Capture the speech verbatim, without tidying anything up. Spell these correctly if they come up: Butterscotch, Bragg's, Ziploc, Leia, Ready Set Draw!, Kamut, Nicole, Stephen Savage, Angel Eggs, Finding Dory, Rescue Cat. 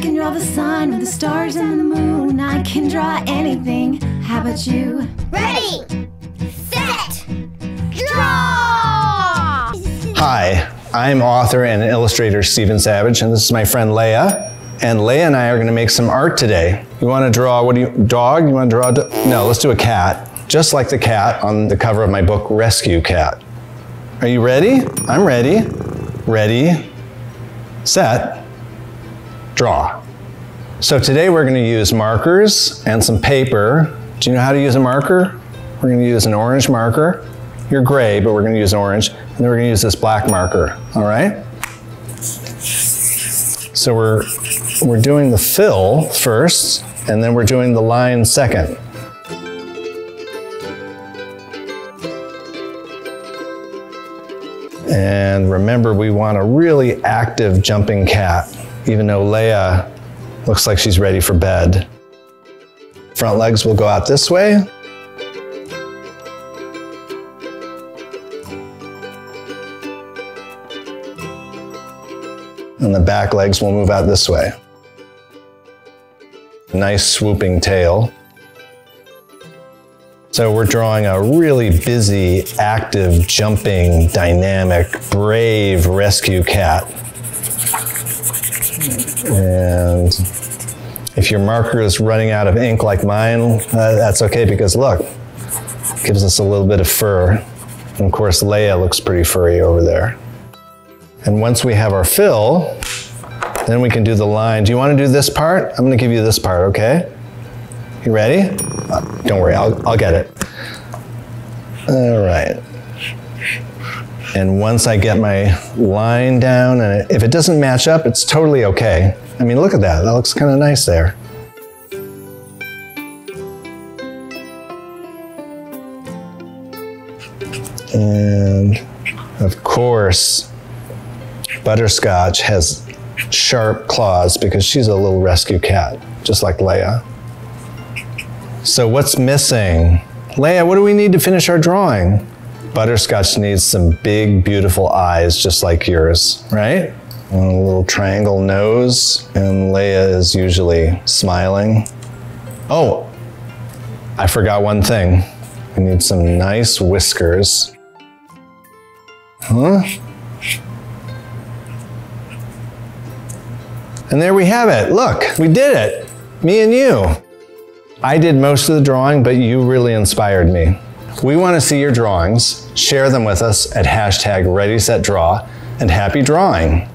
I can draw the sun with the stars and the moon. I can draw anything. How about you? Ready, set, draw! Hi, I'm author and illustrator Stephen Savage, and this is my friend Leia. And Leia and I are gonna make some art today. You wanna draw, what do you, dog? You wanna draw, do no, let's do a cat. Just like the cat on the cover of my book, Rescue Cat. Are you ready? I'm ready. Ready, set, draw. So today we're gonna use markers and some paper. Do you know how to use a marker? We're gonna use an orange marker. You're gray, but we're gonna use orange. And then we're gonna use this black marker, all right? So we're, we're doing the fill first, and then we're doing the line second. And remember, we want a really active jumping cat, even though Leia looks like she's ready for bed. Front legs will go out this way. And the back legs will move out this way. Nice swooping tail. So we're drawing a really busy, active, jumping, dynamic, brave rescue cat. And if your marker is running out of ink like mine, uh, that's okay because look, it gives us a little bit of fur. And of course, Leia looks pretty furry over there. And once we have our fill, then we can do the line. Do you want to do this part? I'm going to give you this part, okay? You ready? Uh, don't worry, I'll, I'll get it. All right. And once I get my line down, and if it doesn't match up, it's totally okay. I mean, look at that, that looks kind of nice there. And of course, Butterscotch has sharp claws because she's a little rescue cat, just like Leia. So what's missing? Leia, what do we need to finish our drawing? Butterscotch needs some big, beautiful eyes just like yours, right? And a little triangle nose, and Leia is usually smiling. Oh, I forgot one thing. We need some nice whiskers. Huh? And there we have it. Look, we did it. Me and you. I did most of the drawing, but you really inspired me. We want to see your drawings. Share them with us at hashtag ReadySetDraw, and happy drawing.